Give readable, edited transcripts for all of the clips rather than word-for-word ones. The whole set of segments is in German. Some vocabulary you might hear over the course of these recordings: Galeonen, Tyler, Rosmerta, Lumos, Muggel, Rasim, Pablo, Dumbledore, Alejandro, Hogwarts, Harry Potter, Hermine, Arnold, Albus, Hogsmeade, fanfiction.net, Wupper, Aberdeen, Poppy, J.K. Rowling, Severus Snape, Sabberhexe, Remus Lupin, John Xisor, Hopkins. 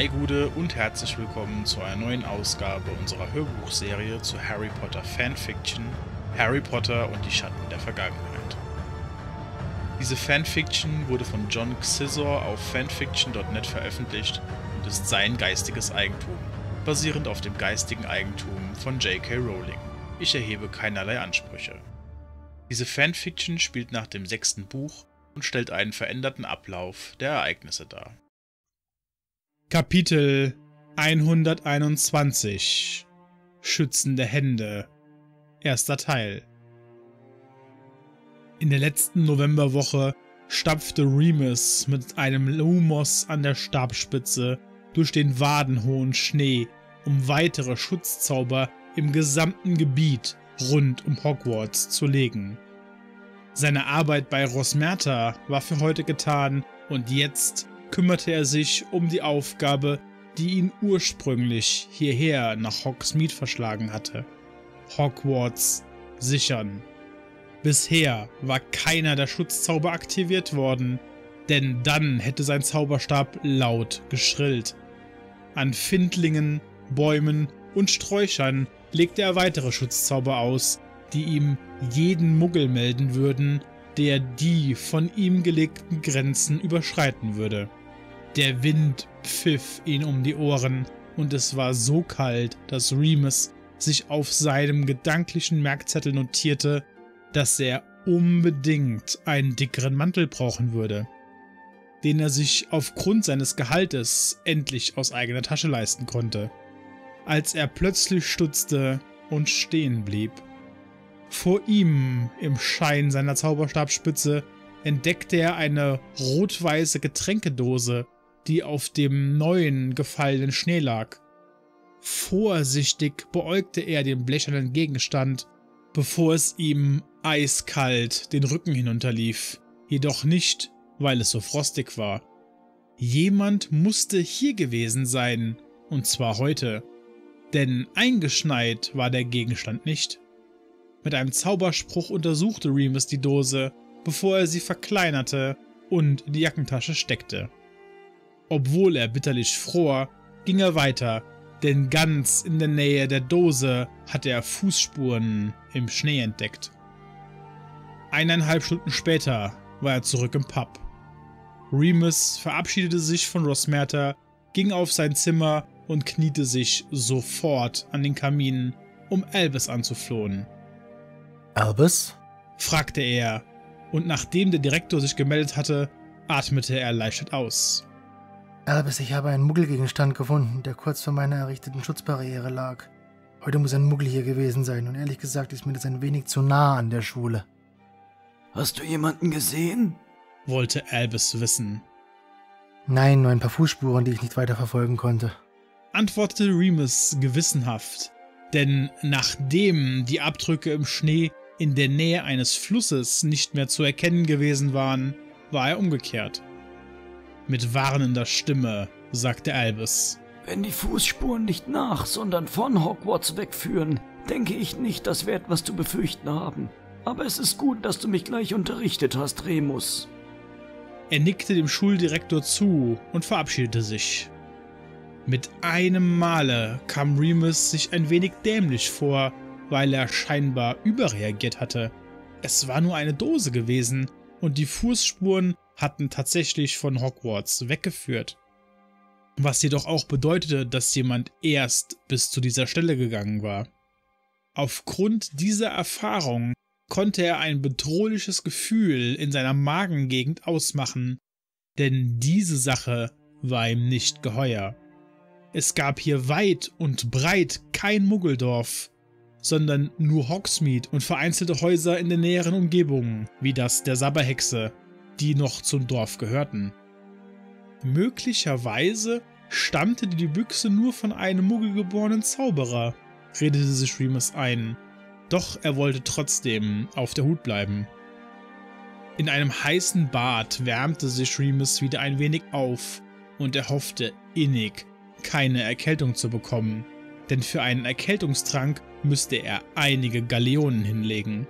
Hi Gude und herzlich willkommen zu einer neuen Ausgabe unserer Hörbuchserie zu Harry Potter Fanfiction, Harry Potter und die Schatten der Vergangenheit. Diese Fanfiction wurde von John Xisor auf fanfiction.net veröffentlicht und ist sein geistiges Eigentum, basierend auf dem geistigen Eigentum von J.K. Rowling. Ich erhebe keinerlei Ansprüche. Diese Fanfiction spielt nach dem 6. Buch und stellt einen veränderten Ablauf der Ereignisse dar. Kapitel 121 Schützende Hände. Erster Teil. In der letzten Novemberwoche stapfte Remus mit einem Lumos an der Stabspitze durch den wadenhohen Schnee, um weitere Schutzzauber im gesamten Gebiet rund um Hogwarts zu legen. Seine Arbeit bei Rosmerta war für heute getan und jetzt kümmerte er sich um die Aufgabe, die ihn ursprünglich hierher nach Hogsmeade verschlagen hatte: Hogwarts sichern. Bisher war keiner der Schutzzauber aktiviert worden, denn dann hätte sein Zauberstab laut geschrillt. An Findlingen, Bäumen und Sträuchern legte er weitere Schutzzauber aus, die ihm jeden Muggel melden würden, der die von ihm gelegten Grenzen überschreiten würde. Der Wind pfiff ihn um die Ohren und es war so kalt, dass Remus sich auf seinem gedanklichen Merkzettel notierte, dass er unbedingt einen dickeren Mantel brauchen würde, den er sich aufgrund seines Gehaltes endlich aus eigener Tasche leisten konnte, als er plötzlich stutzte und stehen blieb. Vor ihm, im Schein seiner Zauberstabspitze, entdeckte er eine rot-weiße Getränkedose, die auf dem neuen, gefallenen Schnee lag. Vorsichtig beäugte er den blechernen Gegenstand, bevor es ihm eiskalt den Rücken hinunterlief, jedoch nicht, weil es so frostig war. Jemand musste hier gewesen sein, und zwar heute, denn eingeschneit war der Gegenstand nicht. Mit einem Zauberspruch untersuchte Remus die Dose, bevor er sie verkleinerte und in die Jackentasche steckte. Obwohl er bitterlich fror, ging er weiter, denn ganz in der Nähe der Dose hatte er Fußspuren im Schnee entdeckt. 1,5 Stunden später war er zurück im Pub. Remus verabschiedete sich von Rosmerta, ging auf sein Zimmer und kniete sich sofort an den Kamin, um Albus anzuflohen. »Albus?« fragte er, und nachdem der Direktor sich gemeldet hatte, atmete er erleichtert aus. »Albus, ich habe einen Muggelgegenstand gefunden, der kurz vor meiner errichteten Schutzbarriere lag. Heute muss ein Muggel hier gewesen sein und ehrlich gesagt ist mir das ein wenig zu nah an der Schule.« »Hast du jemanden gesehen?« wollte Albus wissen. »Nein, nur ein paar Fußspuren, die ich nicht weiter verfolgen konnte«, antwortete Remus gewissenhaft. Denn nachdem die Abdrücke im Schnee in der Nähe eines Flusses nicht mehr zu erkennen gewesen waren, war er umgekehrt. Mit warnender Stimme sagte Albus: »Wenn die Fußspuren nicht nach, sondern von Hogwarts wegführen, denke ich nicht, dass wir etwas zu befürchten haben. Aber es ist gut, dass du mich gleich unterrichtet hast, Remus.« Er nickte dem Schuldirektor zu und verabschiedete sich. Mit einem Male kam Remus sich ein wenig dämlich vor, weil er scheinbar überreagiert hatte. Es war nur eine Dose gewesen und die Fußspuren hatten tatsächlich von Hogwarts weggeführt. Was jedoch auch bedeutete, dass jemand erst bis zu dieser Stelle gegangen war. Aufgrund dieser Erfahrung konnte er ein bedrohliches Gefühl in seiner Magengegend ausmachen, denn diese Sache war ihm nicht geheuer. Es gab hier weit und breit kein Muggeldorf, sondern nur Hogsmeade und vereinzelte Häuser in der näheren Umgebung, wie das der Sabberhexe, die noch zum Dorf gehörten. Möglicherweise stammte die Büchse nur von einem muggelgeborenen Zauberer, redete sich Remus ein, doch er wollte trotzdem auf der Hut bleiben. In einem heißen Bad wärmte sich Remus wieder ein wenig auf und er hoffte innig, keine Erkältung zu bekommen, denn für einen Erkältungstrank müsste er einige Galeonen hinlegen.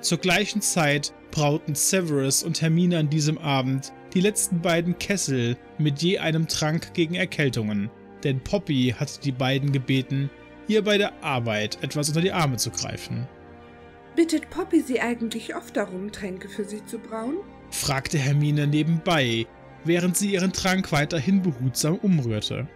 Zur gleichen Zeit brauten Severus und Hermine an diesem Abend die letzten beiden Kessel mit je einem Trank gegen Erkältungen, denn Poppy hatte die beiden gebeten, ihr bei der Arbeit etwas unter die Arme zu greifen. Bittet Poppy sie eigentlich oft darum, Tränke für sie zu brauen? Fragte Hermine nebenbei, während sie ihren Trank weiterhin behutsam umrührte.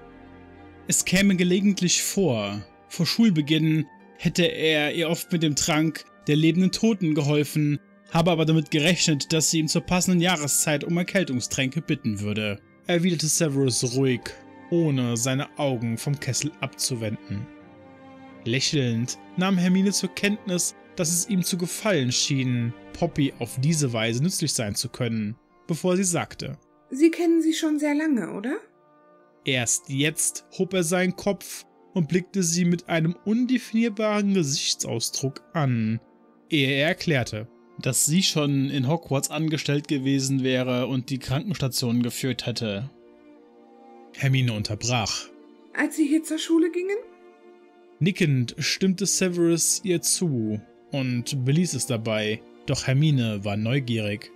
Es käme gelegentlich vor Schulbeginn hätte er ihr oft mit dem Trank der lebenden Toten geholfen, habe aber damit gerechnet, dass sie ihm zur passenden Jahreszeit um Erkältungstränke bitten würde, erwiderte Severus ruhig, ohne seine Augen vom Kessel abzuwenden. Lächelnd nahm Hermine zur Kenntnis, dass es ihm zu gefallen schien, Poppy auf diese Weise nützlich sein zu können, bevor sie sagte: »Sie kennen sie schon sehr lange, oder?« Erst jetzt hob er seinen Kopf und blickte sie mit einem undefinierbaren Gesichtsausdruck an, ehe er erklärte, dass sie schon in Hogwarts angestellt gewesen wäre und die Krankenstation geführt hätte. Hermine unterbrach. »Als sie hier zur Schule gingen?« Nickend stimmte Severus ihr zu und beließ es dabei, doch Hermine war neugierig.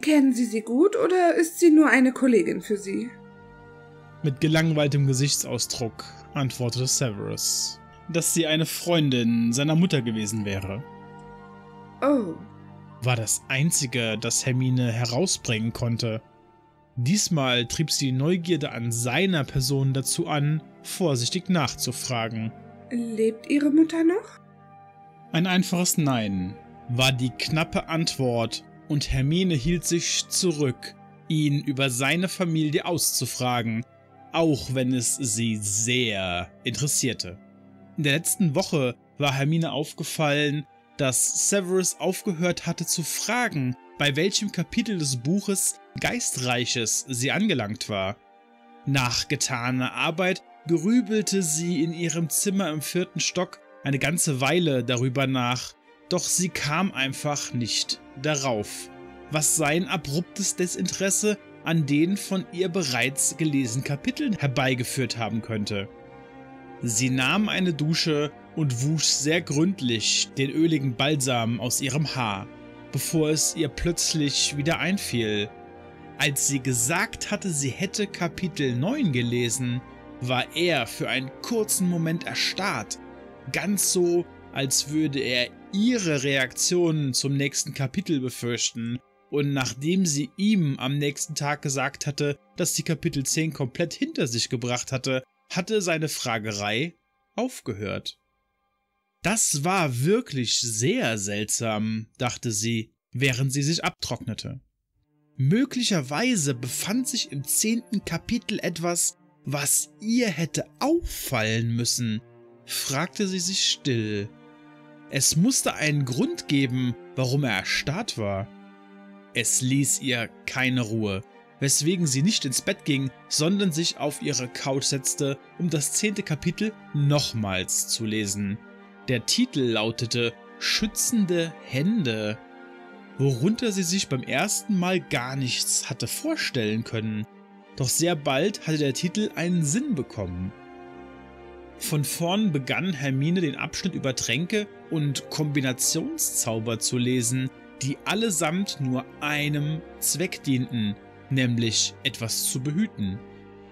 »Kennen Sie sie gut oder ist sie nur eine Kollegin für Sie?« Mit gelangweiltem Gesichtsausdruck antwortete Severus, dass sie eine Freundin seiner Mutter gewesen wäre. »Oh«, war das Einzige, das Hermine herausbringen konnte. Diesmal trieb sie die Neugierde an seiner Person dazu an, vorsichtig nachzufragen. »Lebt Ihre Mutter noch?« Ein einfaches Nein war die knappe Antwort, und Hermine hielt sich zurück, ihn über seine Familie auszufragen, auch wenn es sie sehr interessierte. In der letzten Woche war Hermine aufgefallen, dass Severus aufgehört hatte zu fragen, bei welchem Kapitel des Buches Geistreiches sie angelangt war. Nach getaner Arbeit grübelte sie in ihrem Zimmer im 4. Stock eine ganze Weile darüber nach, doch sie kam einfach nicht darauf, was sein abruptes Desinteresse an den von ihr bereits gelesenen Kapiteln herbeigeführt haben könnte. Sie nahm eine Dusche und wusch sehr gründlich den öligen Balsam aus ihrem Haar, bevor es ihr plötzlich wieder einfiel. Als sie gesagt hatte, sie hätte Kapitel 9 gelesen, war er für einen kurzen Moment erstarrt, ganz so, als würde er ihre Reaktionen zum nächsten Kapitel befürchten, und nachdem sie ihm am nächsten Tag gesagt hatte, dass sie Kapitel 10 komplett hinter sich gebracht hatte, hatte seine Fragerei aufgehört. Das war wirklich sehr seltsam, dachte sie, während sie sich abtrocknete. Möglicherweise befand sich im 10. Kapitel etwas, was ihr hätte auffallen müssen, fragte sie sich still. Es musste einen Grund geben, warum er erstarrt war. Es ließ ihr keine Ruhe, weswegen sie nicht ins Bett ging, sondern sich auf ihre Couch setzte, um das 10. Kapitel nochmals zu lesen. Der Titel lautete »Schützende Hände«, worunter sie sich beim ersten Mal gar nichts hatte vorstellen können. Doch sehr bald hatte der Titel einen Sinn bekommen. Von vorn begann Hermine den Abschnitt über Tränke und Kombinationszauber zu lesen, die allesamt nur einem Zweck dienten, nämlich etwas zu behüten.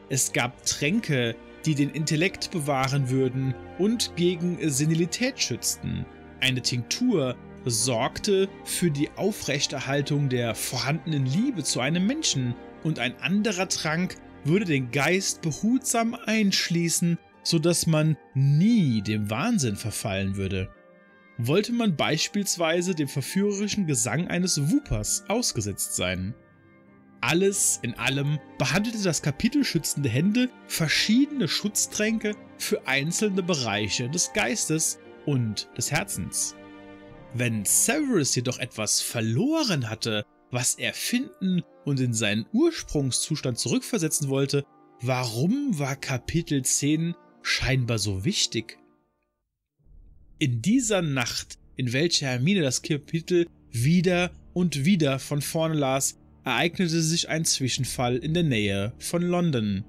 Es gab Tränke, die den Intellekt bewahren würden und gegen Senilität schützten. Eine Tinktur sorgte für die Aufrechterhaltung der vorhandenen Liebe zu einem Menschen, und ein anderer Trank würde den Geist behutsam einschließen, sodass man nie dem Wahnsinn verfallen würde. Wollte man beispielsweise dem verführerischen Gesang eines Wuppers ausgesetzt sein. Alles in allem behandelte das Kapitel Schützende Hände verschiedene Schutztränke für einzelne Bereiche des Geistes und des Herzens. Wenn Severus jedoch etwas verloren hatte, was er finden und in seinen Ursprungszustand zurückversetzen wollte, warum war Kapitel 10 scheinbar so wichtig? In dieser Nacht, in welcher Hermine das Kapitel wieder und wieder von vorne las, ereignete sich ein Zwischenfall in der Nähe von London.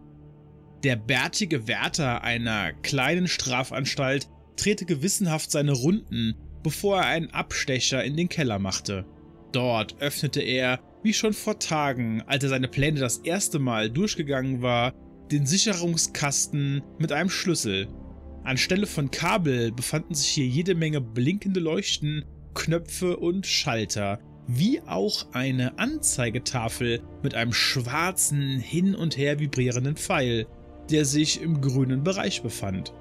Der bärtige Wärter einer kleinen Strafanstalt drehte gewissenhaft seine Runden, bevor er einen Abstecher in den Keller machte. Dort öffnete er, wie schon vor Tagen, als er seine Pläne das erste Mal durchgegangen war, den Sicherungskasten mit einem Schlüssel. Anstelle von Kabel befanden sich hier jede Menge blinkende Leuchten, Knöpfe und Schalter, wie auch eine Anzeigetafel mit einem schwarzen, hin und her vibrierenden Pfeil, der sich im grünen Bereich befand.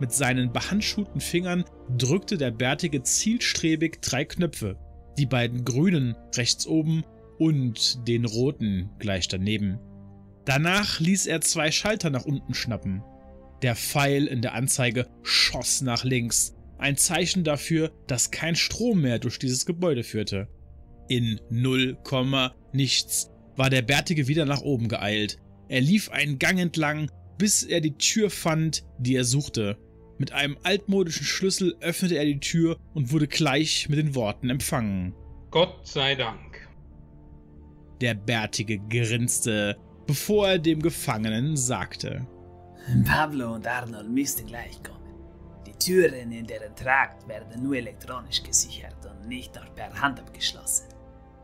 Mit seinen behandschuhten Fingern drückte der Bärtige zielstrebig drei Knöpfe, die beiden grünen rechts oben und den roten gleich daneben. Danach ließ er zwei Schalter nach unten schnappen. Der Pfeil in der Anzeige schoss nach links, ein Zeichen dafür, dass kein Strom mehr durch dieses Gebäude führte. In 0, nichts war der Bärtige wieder nach oben geeilt. Er lief einen Gang entlang, bis er die Tür fand, die er suchte. Mit einem altmodischen Schlüssel öffnete er die Tür und wurde gleich mit den Worten empfangen. Gott sei Dank. Der Bärtige grinste, bevor er dem Gefangenen sagte: Pablo und Arnold müssten gleich kommen. Die Türen in deren Trakt werden nur elektronisch gesichert und nicht noch per Hand abgeschlossen.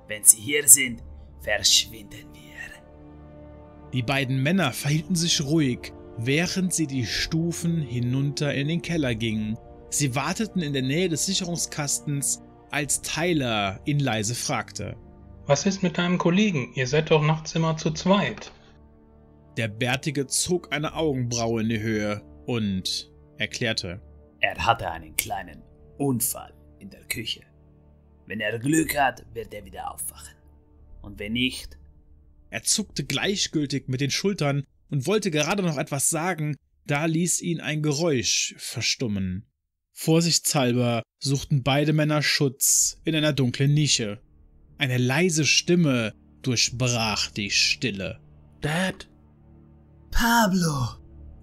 Wenn sie hier sind, verschwinden wir. Die beiden Männer verhielten sich ruhig, während sie die Stufen hinunter in den Keller gingen. Sie warteten in der Nähe des Sicherungskastens, als Tyler ihn leise fragte: Was ist mit deinem Kollegen? Ihr seid doch nachts immer zu zweit. Der Bärtige zog eine Augenbraue in die Höhe und erklärte: Er hatte einen kleinen Unfall in der Küche. Wenn er Glück hat, wird er wieder aufwachen. Und wenn nicht... Er zuckte gleichgültig mit den Schultern und wollte gerade noch etwas sagen, da ließ ihn ein Geräusch verstummen. Vorsichtshalber suchten beide Männer Schutz in einer dunklen Nische. Eine leise Stimme durchbrach die Stille. Dad! Pablo,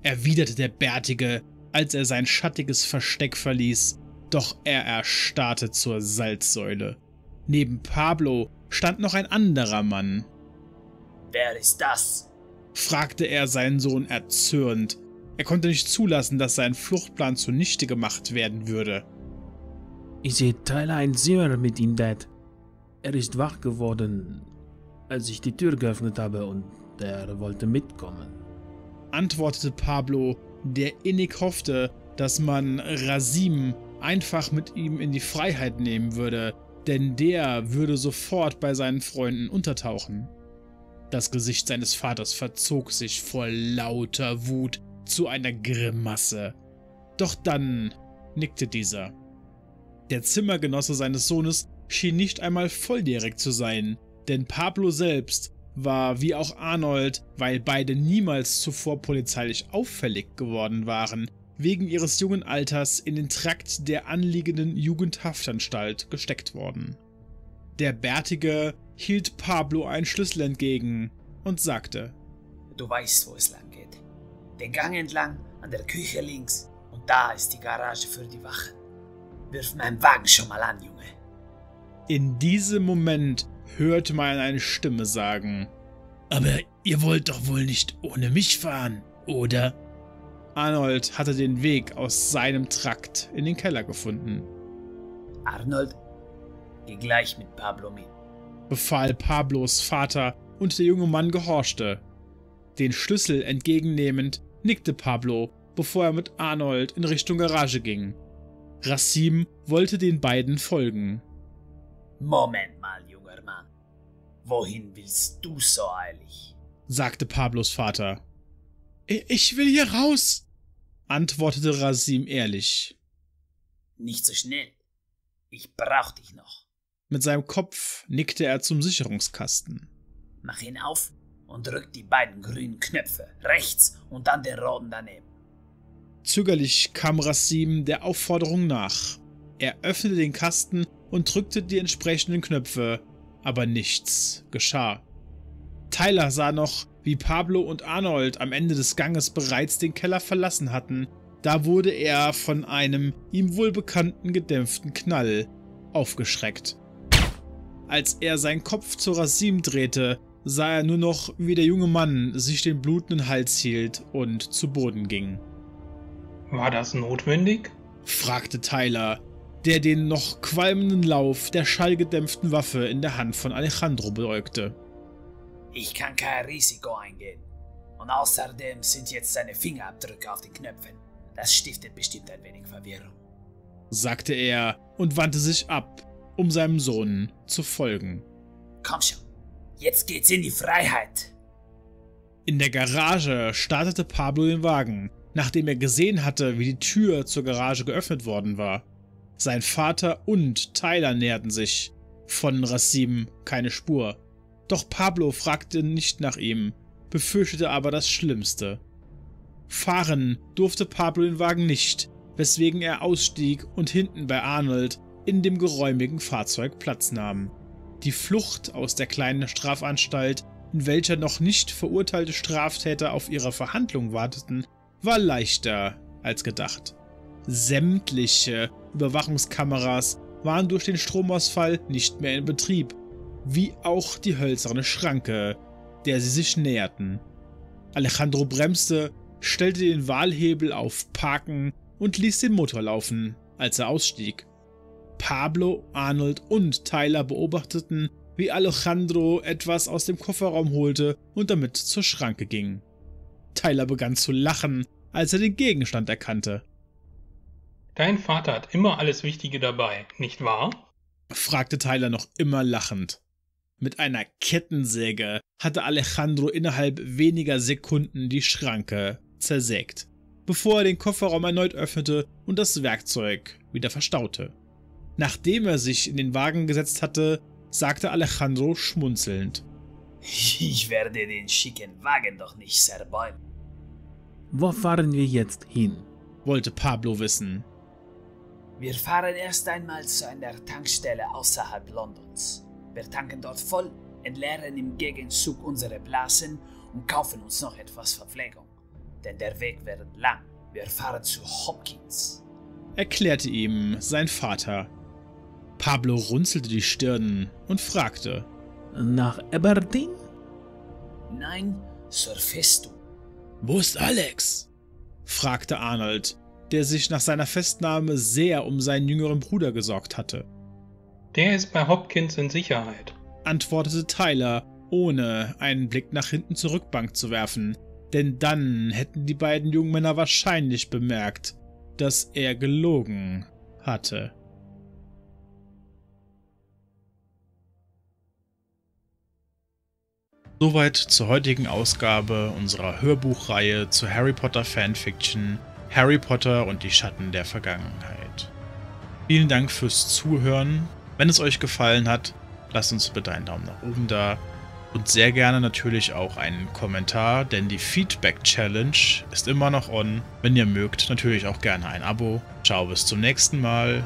erwiderte der Bärtige, als er sein schattiges Versteck verließ, doch er erstarrte zur Salzsäule. Neben Pablo stand noch ein anderer Mann. Wer ist das? Fragte er seinen Sohn erzürnt. Er konnte nicht zulassen, dass sein Fluchtplan zunichte gemacht werden würde. Ich sehe Tyler ein Zimmer mit ihm, Dad. Er ist wach geworden, als ich die Tür geöffnet habe und er wollte mitkommen. Antwortete Pablo, der innig hoffte, dass man Rasim einfach mit ihm in die Freiheit nehmen würde, denn der würde sofort bei seinen Freunden untertauchen. Das Gesicht seines Vaters verzog sich vor lauter Wut zu einer Grimasse. Doch dann nickte dieser. Der Zimmergenosse seines Sohnes schien nicht einmal volljährig zu sein, denn Pablo selbst war wie auch Arnold, weil beide niemals zuvor polizeilich auffällig geworden waren, wegen ihres jungen Alters in den Trakt der anliegenden Jugendhaftanstalt gesteckt worden. Der Bärtige hielt Pablo einen Schlüssel entgegen und sagte: Du weißt, wo es lang geht. Den Gang entlang, an der Küche links, und da ist die Garage für die Wache. Wirf meinen Wagen schon mal an, Junge. In diesem Moment hörte man eine Stimme sagen: Aber ihr wollt doch wohl nicht ohne mich fahren, oder? Arnold hatte den Weg aus seinem Trakt in den Keller gefunden. Arnold, geh gleich mit Pablo mit, befahl Pablos Vater, und der junge Mann gehorchte. Den Schlüssel entgegennehmend nickte Pablo, bevor er mit Arnold in Richtung Garage ging. Rasim wollte den beiden folgen. Moment mal, junger Mann. Wohin willst du so eilig? Sagte Pablos Vater. Ich will hier raus, antwortete Rasim ehrlich. Nicht so schnell. Ich brauch dich noch. Mit seinem Kopf nickte er zum Sicherungskasten. Mach ihn auf und drück die beiden grünen Knöpfe rechts und dann den roten daneben. Zögerlich kam Rasim der Aufforderung nach. Er öffnete den Kasten und drückte die entsprechenden Knöpfe, aber nichts geschah. Tyler sah noch, wie Pablo und Arnold am Ende des Ganges bereits den Keller verlassen hatten. Da wurde er von einem ihm wohlbekannten gedämpften Knall aufgeschreckt. Als er seinen Kopf zu Rasim drehte, sah er nur noch, wie der junge Mann sich den blutenden Hals hielt und zu Boden ging. War das notwendig? Fragte Tyler. der den noch qualmenden Lauf der schallgedämpften Waffe in der Hand von Alejandro beäugte. Ich kann kein Risiko eingehen. Und außerdem sind jetzt seine Fingerabdrücke auf den Knöpfen. Das stiftet bestimmt ein wenig Verwirrung, sagte er und wandte sich ab, um seinem Sohn zu folgen. Komm schon, jetzt geht's in die Freiheit. In der Garage startete Pablo den Wagen, nachdem er gesehen hatte, wie die Tür zur Garage geöffnet worden war. Sein Vater und Tyler näherten sich. Von Rasim keine Spur. Doch Pablo fragte nicht nach ihm, befürchtete aber das Schlimmste. Fahren durfte Pablo den Wagen nicht, weswegen er ausstieg und hinten bei Arnold in dem geräumigen Fahrzeug Platz nahm. Die Flucht aus der kleinen Strafanstalt, in welcher noch nicht verurteilte Straftäter auf ihre Verhandlung warteten, war leichter als gedacht. Sämtliche Überwachungskameras waren durch den Stromausfall nicht mehr in Betrieb, wie auch die hölzerne Schranke, der sie sich näherten. Alejandro bremste, stellte den Wahlhebel auf Parken und ließ den Motor laufen, als er ausstieg. Pablo, Arnold und Tyler beobachteten, wie Alejandro etwas aus dem Kofferraum holte und damit zur Schranke ging. Tyler begann zu lachen, als er den Gegenstand erkannte. Dein Vater hat immer alles Wichtige dabei, nicht wahr? Fragte Tyler noch immer lachend. Mit einer Kettensäge hatte Alejandro innerhalb weniger Sekunden die Schranke zersägt, bevor er den Kofferraum erneut öffnete und das Werkzeug wieder verstaute. Nachdem er sich in den Wagen gesetzt hatte, sagte Alejandro schmunzelnd: Ich werde den schicken Wagen doch nicht zerbäumen. Wo fahren wir jetzt hin? Wollte Pablo wissen. Wir fahren erst einmal zu einer Tankstelle außerhalb Londons. Wir tanken dort voll, entleeren im Gegenzug unsere Blasen und kaufen uns noch etwas Verpflegung. Denn der Weg wird lang. Wir fahren zu Hopkins, erklärte ihm sein Vater. Pablo runzelte die Stirn und fragte: Nach Aberdeen? Nein, zur Festung. Wo ist Alex? Fragte Arnold, der sich nach seiner Festnahme sehr um seinen jüngeren Bruder gesorgt hatte. Der ist bei Hopkins in Sicherheit, antwortete Tyler, ohne einen Blick nach hinten zur Rückbank zu werfen, denn dann hätten die beiden jungen Männer wahrscheinlich bemerkt, dass er gelogen hatte. Soweit zur heutigen Ausgabe unserer Hörbuchreihe zu Harry Potter Fanfiction, Harry Potter und die Schatten der Vergangenheit. Vielen Dank fürs Zuhören. Wenn es euch gefallen hat, lasst uns bitte einen Daumen nach oben da und sehr gerne natürlich auch einen Kommentar, denn die Feedback Challenge ist immer noch on. Wenn ihr mögt, natürlich auch gerne ein Abo. Ciao, bis zum nächsten Mal.